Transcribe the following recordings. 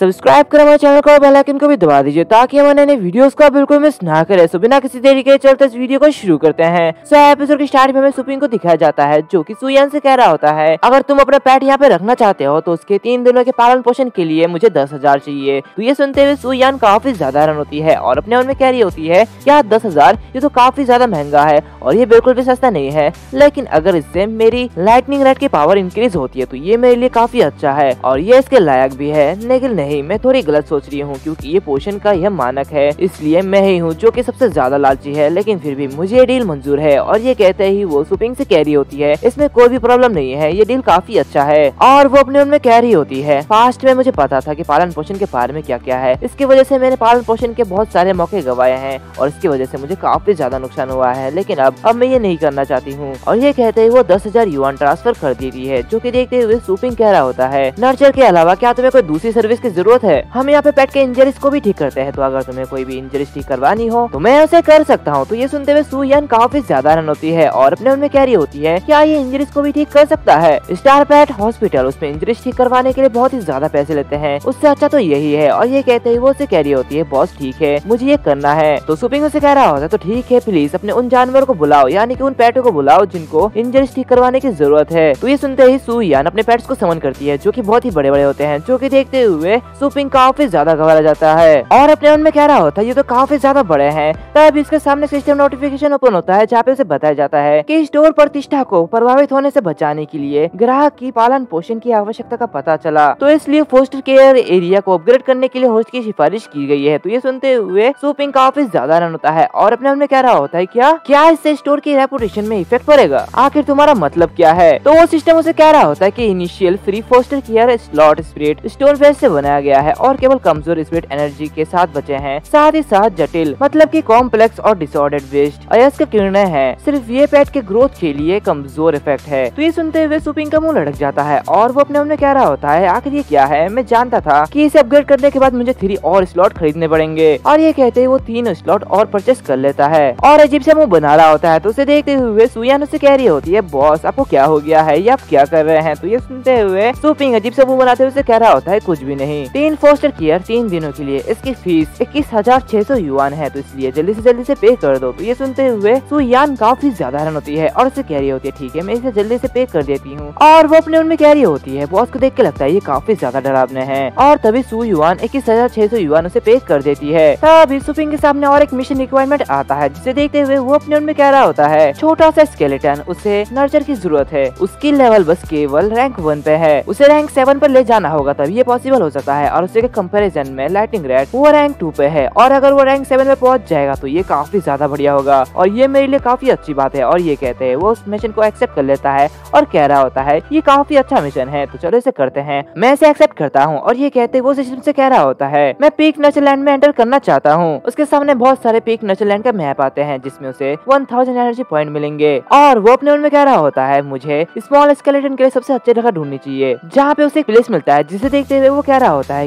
Subscribe कर हमारे channel को और बेल आइकन को भी दबा दीजिए ताकि हमारे नए वीडियोस को बिल्कुल मिस ना करें। सो बिना किसी देरी के चलते इस वीडियो को शुरू करते हैं। सो एपिसोड के स्टार्ट में हमें सुपिंग को दिखाया जाता है जो कि सुयान से कह रहा होता है, अगर तुम अपना पेट यहाँ पे रखना चाहते हो तो उसके 3 दिनों के पालन पोषण के लिए मुझे 10,000 चाहिए। तो ये सुनते हुए सुयान काफी ज्यादा हैरान होती है और अपने मन में कह रही होती है क्या 10,000 ये तो काफी ज्यादा महंगा है और ये बिल्कुल भी सस्ता नहीं है, लेकिन अगर इससे मेरी लाइटनिंग रेड की पावर इंक्रीज होती है तो ये मेरे लिए काफी अच्छा है और ये इसके लायक भी है। लेकिन नहीं, मैं थोड़ी गलत सोच रही हूँ क्योंकि ये पोषण का यह मानक है, इसलिए मैं ही हूँ जो कि सबसे ज्यादा लालची है, लेकिन फिर भी मुझे ये डील मंजूर है। और ये कहते ही वो सुपिंग से कह रही होती है इसमें कोई भी प्रॉब्लम नहीं है, ये डील काफी अच्छा है। और वो अपने उनमें कह रही होती है फास्ट में मुझे पता था कि पालन पोषण के बारे में क्या क्या है, इसकी वजह से मैंने पालन पोषण के बहुत सारे मौके गंवाए हैं और इसकी वजह से मुझे काफी ज्यादा नुकसान हुआ है, लेकिन अब मैं ये नहीं करना चाहती हूँ। और ये कहते ही वो 10,000 युआन ट्रांसफर कर देती है जो की देखते हुए सुपिंग कह रहा होता है नर्चर के अलावा क्या तुम्हें कोई दूसरी सर्विस जरूरत है? हम यहाँ पे पेट के इंजरीज को भी ठीक करते हैं, तो अगर तुम्हें कोई भी इंजरीज ठीक करवानी हो तो मैं उसे कर सकता हूँ। तो ये सुनते हुए सुयान काफी ज्यादा हैरान होती है और अपने मन में कह रही होती है क्या ये इंजरीज को भी ठीक कर सकता है? स्टार पेट हॉस्पिटल उसमें इंजरीज ठीक करवाने के लिए बहुत ही ज्यादा पैसे लेते हैं, उससे अच्छा तो यही है। और ये कहते ही वो उसे कह रही होती है बॉस ठीक है मुझे ये करना है। तो सुपिंग उसे कह रहा होता है तो ठीक है प्लीज अपने उन जानवरों को बुलाओ, यानी कि उन पेटों को बुलाओ जिनको इंजरीज ठीक करवाने की जरूरत है। तो ये सुनते ही सुयान अपने पेट्स को समन करती है जो की बहुत ही बड़े बड़े होते हैं, जो की देखते हुए सुपिंग काफी ज्यादा घबरा जाता है और अपने मन में कह रहा होता है ये तो काफी ज्यादा बड़े हैं। तब इसके सामने सिस्टम नोटिफिकेशन ओपन होता है जहाँ पे उसे बताया जाता है कि स्टोर प्रतिष्ठा को प्रभावित होने से बचाने के लिए ग्राहक की पालन पोषण की आवश्यकता का पता चला, तो इसलिए फोस्टर केयर एरिया को अपग्रेड करने के लिए होस्ट की सिफारिश की गई है। तो ये सुनते हुए सुपिंग काफी ज्यादा हैरान होता है और अपने मन में कह रहा होता है क्या इससे स्टोर की रेपुटेशन में इफेक्ट पड़ेगा, आखिर तुम्हारा मतलब क्या है? तो वो सिस्टम उसे कह रहा होता है की initial free foster care slot spread स्टोर फेस से बनाया गया है और केवल कमजोर स्पिरिट एनर्जी के साथ बचे हैं, साथ ही साथ जटिल मतलब कि कॉम्प्लेक्स और डिसऑर्डर्ड वेस्ट अयस्क किरणें हैं, सिर्फ ये पेट के ग्रोथ के लिए कमजोर इफेक्ट है। तो ये सुनते हुए सुपिंग का मुंह लटक जाता है और वो अपने मन में कह रहा होता है आखिर ये क्या है, मैं जानता था कि इसे अपग्रेड करने के बाद मुझे 3 और स्लॉट खरीदने पड़ेंगे। और ये कहते ही वो 3 स्लॉट और परचेस कर लेता है और अजीब सा मुँह बना रहा होता है। तो उसे देखते हुए सुयान उसे कह रही होती है बॉस आपको क्या हो गया है, ये आप क्या कर रहे हैं? तो ये सुनते हुए सुपिंग अजीब सा मुँह बनाते हुए उसे कह रहा होता है कुछ भी नहीं, 3 फोस्टर केयर 3 दिनों के लिए, इसकी फीस 21,600 युआन है, तो इसलिए जल्दी से पे कर दो। तो ये सुनते हुए सुयान काफी ज्यादा हैरान होती है और उसे कह रही होती है ठीक है मैं इसे जल्दी से पे कर देती हूँ। और वो अपने उनमें कह रही होती है बॉस को देख के लगता है ये काफी ज्यादा डरावने हैं। और तभी सुयान 21,600 युआन उसे पे कर देती है। तभी सुपिंग के सामने और एक मिशन रिक्वायरमेंट आता है जिसे देखते हुए वो अपने उनमें कह रहा होता है छोटा सा स्केलेटन, उसे नर्चर की जरूरत है, उसकी लेवल बस केवल रैंक 1 पे है, उसे रैंक 7 पर ले जाना होगा तब ये पॉसिबल हो सकता है। और उसे के कंपैरिजन में लाइटिंग रेड वो रैंक 2 पे है और अगर वो रैंक 7 पे पहुंच जाएगा तो ये काफी ज्यादा बढ़िया होगा और ये मेरे लिए काफी अच्छी बात है। और ये कहते हैं वो उस मिशन को एक्सेप्ट कर लेता है और कह रहा होता है ये काफी अच्छा मिशन है तो चलो इसे करते हैं, मैं इसे एक्सेप्ट करता हूँ। और ये कहते वो सिस्टम से कह रहा होता है मैं पीक नर्चरलैंड में एंटर करना चाहता हूँ। उसके सामने बहुत सारे पीक नर्चरलैंड का मैप आते हैं जिसमे उसे 1000 एनर्जी पॉइंट मिलेंगे और वो अपने उनमें कह रहा होता है मुझे स्मॉल स्केलेटन के लिए सबसे अच्छी जगह ढूंढनी चाहिए जहाँ पे उसे एक प्लेस मिलता है जिसे देखते हुए वो कह रहा होता है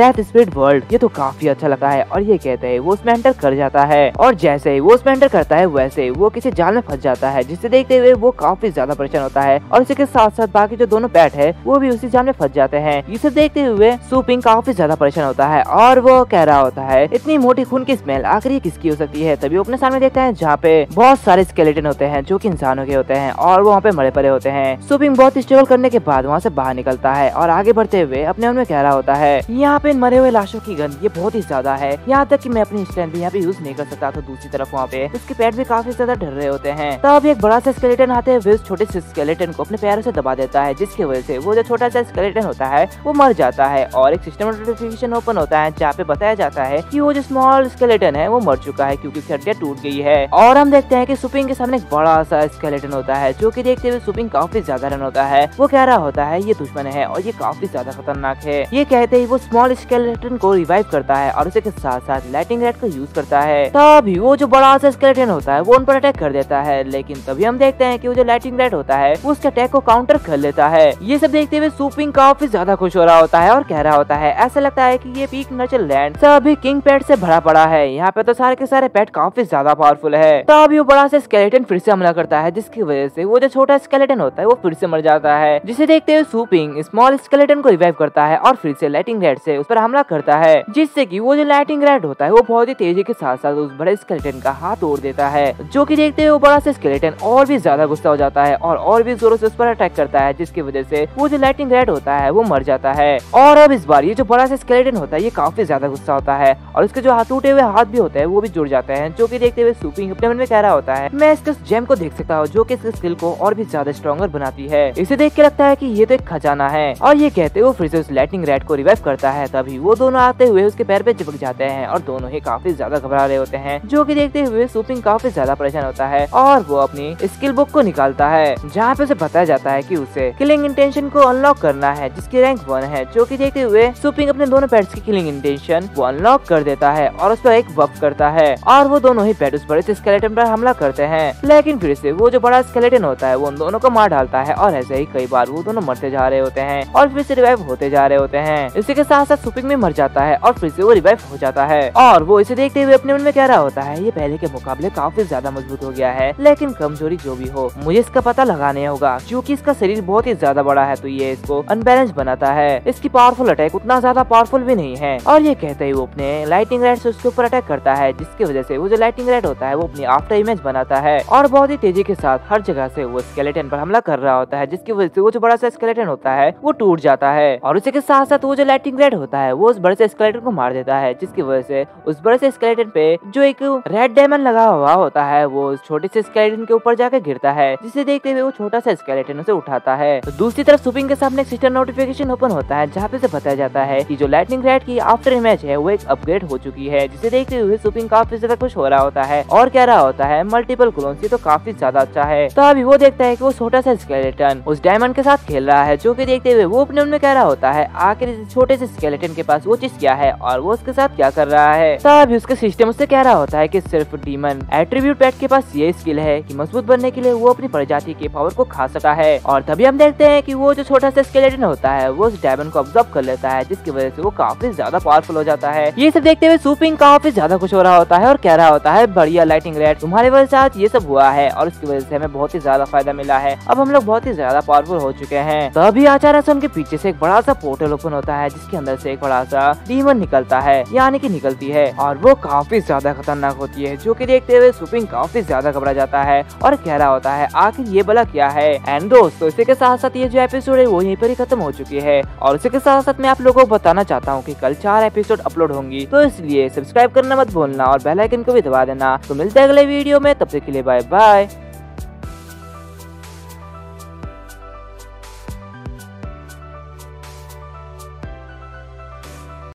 डेथ स्पिरिट वर्ल्ड, ये तो काफी अच्छा लगा है। और ये कहते हैं वो उसमें एंटर कर जाता है और जैसे ही वो उसमें एंटर करता है वैसे ही वो किसी जाल में फंस जाता है जिसे देखते हुए वो काफी ज्यादा परेशान होता है और उसी के साथ साथ बाकी जो दोनों पेट है वो भी उसी जाल में फंस जाते हैं। इसे देखते हुए सुपिंग काफी ज्यादा परेशान होता है और वो कह रहा होता है इतनी मोटी खून की स्मेल आखिर ये किसकी हो सकती है? तभी वो अपने सामने देखते हैं जहाँ पे बहुत सारे स्केलेटन होते हैं जो की इंसानों के होते हैं और वो वहाँ पे मरे पड़े होते हैं। सुपिंग बहुत स्ट्रगल करने के बाद वहाँ से बाहर निकलता है और आगे बढ़ते हुए अपने मन में कह रहा होता है यहाँ पे मरे हुए लाशों की गंध ये बहुत ही ज्यादा है, यहाँ तक कि मैं अपनी स्टैंड भी यहाँ पे यूज नहीं कर सकता। तो दूसरी तरफ वहाँ पे उसके पैर भी काफी ज्यादा डर रहे होते हैं। तब एक बड़ा सा स्केलेटन आते हुए उस छोटे से स्केलेटन को अपने पैरों से दबा देता है जिसकी वजह से वो जो छोटा सा स्केलेटन होता है वो मर जाता है। और एक सिस्टम नोटिफिकेशन ओपन होता है जहाँ पे बताया जाता है की वो जो स्मॉल स्केलेटन है वो मर चुका है क्यूँकी उसकी हड्डियाँ टूट गई है। और हम देखते हैं की सुपिंग के सामने एक बड़ा सा स्केलेटन होता है जो की देखते हुए सुपिंग काफी ज्यादा हैरान होता है। वो कह रहा होता है ये दुश्मन है और ये काफी ज्यादा खतरनाक है। ये कहते वो स्मॉल स्केलेटन को रिवाइव करता है और उसे के साथ साथ लाइटिंग रेड को यूज करता है। तभी वो जो बड़ा सा स्केलेटन होता है वो उन पर अटैक कर देता है, लेकिन तभी हम देखते हैं कि वो जो लाइटिंग रेड होता है वो उसके अटैक को काउंटर कर लेता है। ये सब देखते हुए सुपिंग काफी ज्यादा खुश हो रहा होता है और कह रहा होता है ऐसा लगता है कि ये पीक नर्चरलैंड सभी किंग पेट से भरा पड़ा है, यहाँ पे तो सारे के सारे पेट काफी ज्यादा पावरफुल है। तभी वो बड़ा सा स्केलेटन फिर से हमला करता है जिसकी वजह से वो जो छोटा स्केलेटन होता है वो फिर से मर जाता है, जिसे देखते हुए सुपिंग स्मॉल स्केलेटन को रिवाइव करता है और फिर से लाइटिंग रेड से उस पर हमला करता है, जिससे कि वो जो लाइटिंग रेड होता है वो बहुत ही तेजी के साथ साथ उस बड़े स्केलेटन का हाथ तोड़ देता है, जो कि देखते हुए वो बड़ा सा स्केलेटन और भी ज्यादा गुस्सा हो जाता है और भी जोरों से उस पर अटैक करता है, जिसकी वजह से वो जो लाइटिंग रेड होता है वो मर जाता है। और अब इस बार ये जो बड़ा सा स्केलेटन होता है ये काफी ज्यादा गुस्सा होता है और उसके जो टूटे हुए हाथ भी होते हैं वो भी जुड़ जाते हैं, जो कि देखते हुए सुपिंग अपने मन में कह रहा होता है मैं इसके जेम को देख सकता हूँ जो कि इसके स्किल को और भी ज्यादा स्ट्रॉन्गर बनाती है। इसे देख के लगता है कि ये तो एक खजाना है और ये कहते हुए फिर से उस लाइटिंग रेड को रिवाइव करता है। तभी वो दोनों आते हुए उसके पैर पे चिपक जाते हैं और दोनों ही काफी ज्यादा घबरा रहे होते हैं, जो कि देखते हुए सुपिंग काफी ज्यादा परेशान होता है और वो अपनी स्किल बुक को निकालता है, जहाँ पे उसे बताया जाता है कि उसे किलिंग इंटेंशन को अनलॉक करना है जिसकी रैंक 1 है, जो कि देखते हुए सुपिंग अपने दोनों पैट्स की किलिंग इंटेंशन को अनलॉक कर देता है और उस पर एक बफ करता है और वो दोनों ही पैट उस बड़े से स्केलेटन पर हमला करते हैं। लेकिन फिर से वो जो बड़ा स्केलेटन होता है वो उन दोनों को मार डालता है और ऐसे ही कई बार वो दोनों मरते जा रहे होते हैं और फिर से रिवाइव होते जा रहे होते हैं। इसी के साथ साथ सुपिंग में मर जाता है और फिर से वो रिवाइव हो जाता है और वो इसे देखते हुए अपने मन में कह रहा होता है ये पहले के मुकाबले काफी ज्यादा मजबूत हो गया है, लेकिन कमजोरी जो भी हो मुझे इसका पता लगाने होगा, क्योंकि इसका शरीर बहुत ही ज्यादा बड़ा है तो ये इसको अनबैलेंस बनाता है, इसकी पावरफुल अटैक उतना ज्यादा पावरफुल भी नहीं है। और ये कहते ही वो अपने लाइटिंग रेड से उसके ऊपर अटैक करता है, जिसकी वजह से वो जो लाइटिंग रेड होता है वो अपनी आफ्टर इमेज बनाता है और बहुत ही तेजी के साथ हर जगह से वो स्केलेटन पर हमला कर रहा होता है, जिसकी वजह से वो जो बड़ा सा स्केलेटन होता है वो टूट जाता है और उसी के साथ साथ वो जो लाइटिंग रेड होता है वो उस बड़े से स्केलेटन को मार देता है, जिसकी वजह से उस बड़े से स्केलेटन पे जो एक रेड डायमंड लगा हुआ होता है वो छोटे से स्केलेटन के ऊपर जाकर गिरता है, जिसे देखते हुए वो छोटा सा स्केलेटन उसे उठाता है। दूसरी तरफ सुपिंग के सामने सिस्टम नोटिफिकेशन ओपन होता है, जहाँ पे उसे बताया जाता है की जो लाइटिंग रेड की आफ्टर इमेज है वो एक अपग्रेड हो चुकी है, जिसे देखते हुए सुपिंग काफी ज्यादा खुश हो रहा होता है और कह रहा होता है मल्टीपल क्लोन्स ये तो काफी ज्यादा अच्छा है। तो अभी वो देखता है कि वो छोटा सा स्केलेटन उस डायमंड के साथ खेल रहा है, जो कि देखते हुए वो अपने मन में कह रहा होता है आखिर इस छोटे से स्केलेटन के पास वो चीज क्या है और वो उसके साथ क्या कर रहा है। तभी उसके सिस्टम उससे कह रहा होता है कि सिर्फ डीमन एट्रीब्यूट पैट के पास ये स्किल है कि मजबूत बनने के लिए वो अपनी प्रजाति के पावर को खा सकता है। और तभी हम देखते हैं कि वो जो छोटा सा स्केलेटन होता है वो उस डायमंड को ऑब्जर्व कर लेता है, जिसकी वजह से वो काफी ज्यादा पावरफुल हो जाता है। ये सब देखते हुए सुपिंग काफी ज्यादा खुश हो रहा होता है और कह रहा होता है बढ़िया लाइटिंग रेड, तुम्हारे वजह साथ ये सब हुआ है और उसकी वजह से हमें बहुत ही ज्यादा फायदा मिला है, अब हम लोग बहुत ही ज्यादा पावरफुल हो चुके हैं। तभी अचानक से उनके पीछे से एक बड़ा सा पोर्टल ओपन होता है, जिसके अंदर से एक बड़ा सा डीमन निकलता है यानी कि निकलती है और वो काफी ज्यादा खतरनाक होती है, जो कि देखते हुए सुपिंग काफी ज्यादा घबरा जाता है और कह रहा होता है आखिर ये भला क्या है। एंड दोस्तों इसी के साथ साथ ये जो एपिसोड है वो यहीं पर ही खत्म हो चुकी है और इसी के साथ साथ मैं आप लोगों को बताना चाहता हूँ कि कल 4 एपिसोड अपलोड होंगी, तो इसलिए सब्सक्राइब करना मत भूलना और बेल आइकन को भी दबा देना। तो मिलते हैं अगले वीडियो में, तब तक के लिए बाय बाय।